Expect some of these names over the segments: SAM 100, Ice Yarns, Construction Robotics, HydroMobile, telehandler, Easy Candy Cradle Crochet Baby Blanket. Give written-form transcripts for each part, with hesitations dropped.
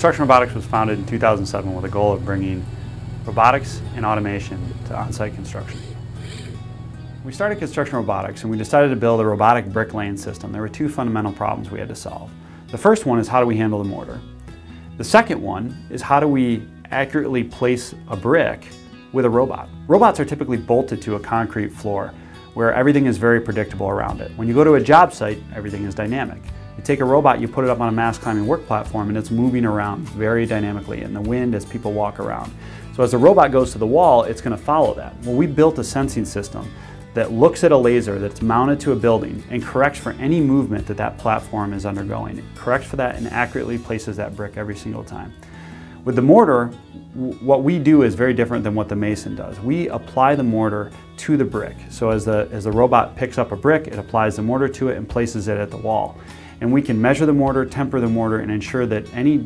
Construction Robotics was founded in 2007 with a goal of bringing robotics and automation to on-site construction. We started Construction Robotics and we decided to build a robotic bricklaying system. There were two fundamental problems we had to solve. The first one is how do we handle the mortar? The second one is how do we accurately place a brick with a robot? Robots are typically bolted to a concrete floor where everything is very predictable around it. When you go to a job site, everything is dynamic. You take a robot, you put it up on a mass climbing work platform and it's moving around very dynamically in the wind as people walk around. So as the robot goes to the wall, it's going to follow that. Well, we built a sensing system that looks at a laser that's mounted to a building and corrects for any movement that that platform is undergoing. It corrects for that and accurately places that brick every single time. With the mortar, what we do is very different than what the mason does. We apply the mortar to the brick. So as the robot picks up a brick, it applies the mortar to it and places it at the wall. And we can measure the mortar, temper the mortar, and ensure that any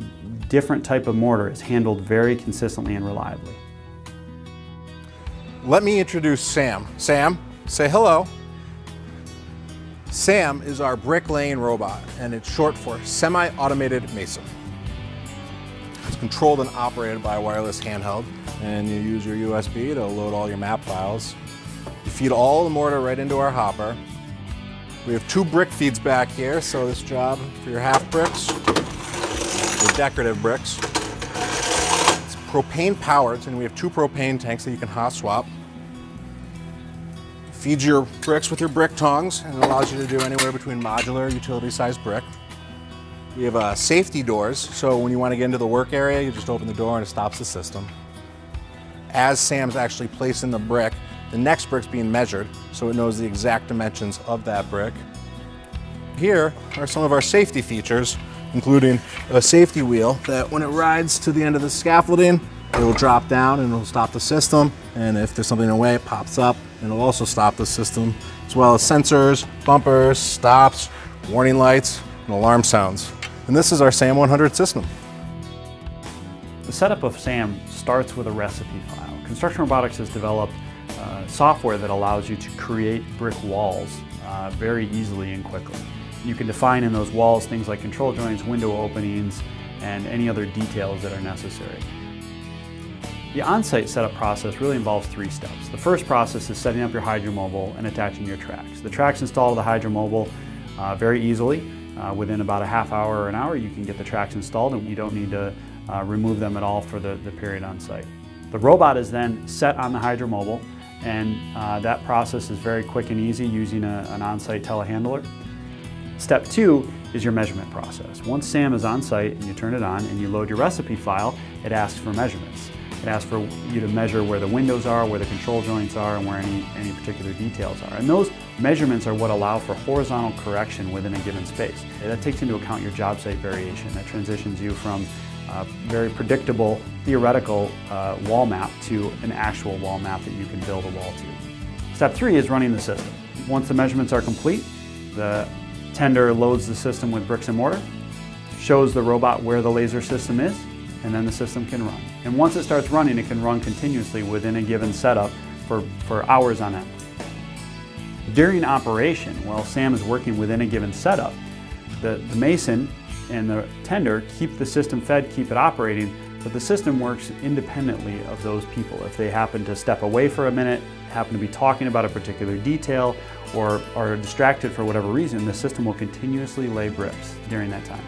different type of mortar is handled very consistently and reliably. Let me introduce Sam. Sam, say hello. Sam is our bricklaying robot, and it's short for semi-automated mason. It's controlled and operated by a wireless handheld, and you use your USB to load all your map files. You feed all the mortar right into our hopper. We have two brick feeds back here, so this job for your half bricks, the decorative bricks. It's propane powered, and we have two propane tanks that you can hot swap. Feeds your bricks with your brick tongs, and it allows you to do anywhere between modular, utility-sized brick. We have safety doors, so when you want to get into the work area, you just open the door and it stops the system. As Sam's actually placing the brick, the next brick's being measured, so it knows the exact dimensions of that brick. Here are some of our safety features, including a safety wheel that when it rides to the end of the scaffolding, it will drop down and it will stop the system, and if there's something in the way, it pops up and it will also stop the system, as well as sensors, bumpers, stops, warning lights, and alarm sounds. And this is our SAM 100 system. The setup of SAM starts with a recipe file. Construction Robotics has developed software that allows you to create brick walls very easily and quickly. You can define in those walls things like control joints, window openings, and any other details that are necessary. The on-site setup process really involves three steps. The first process is setting up your HydroMobile and attaching your tracks. The tracks install the HydroMobile very easily. Within about a half hour or an hour, you can get the tracks installed and you don't need to remove them at all for the period on site. The robot is then set on the HydroMobile, and that process is very quick and easy using an on-site telehandler. Step two is your measurement process. Once SAM is on site and you turn it on and you load your recipe file, it asks for measurements. It asks for you to measure where the windows are, where the control joints are, and where any particular details are. And those measurements are what allow for horizontal correction within a given space. And that takes into account your job site variation. That transitions you from a very predictable theoretical wall map to an actual wall map that you can build a wall to. Step three is running the system. Once the measurements are complete, the tender loads the system with bricks and mortar, shows the robot where the laser system is, and then the system can run. And once it starts running, it can run continuously within a given setup for hours on end. During operation, while SAM is working within a given setup, the mason and the tender keep the system fed, keep it operating, but the system works independently of those people. If they happen to step away for a minute, happen to be talking about a particular detail, or are distracted for whatever reason, the system will continuously lay bricks during that time.